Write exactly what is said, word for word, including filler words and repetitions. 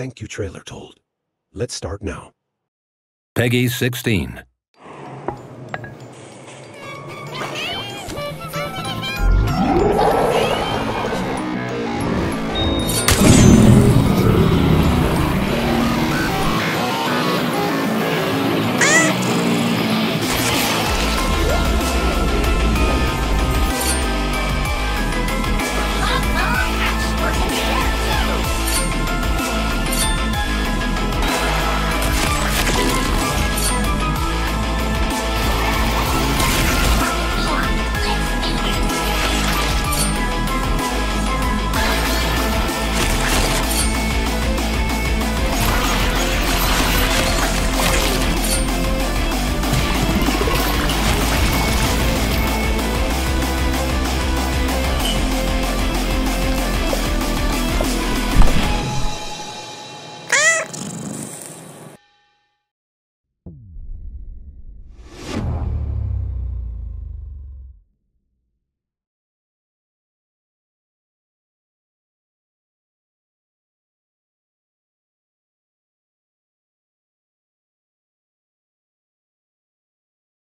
Thank you, TrailerTold. Let's start now. Peggy sixteen.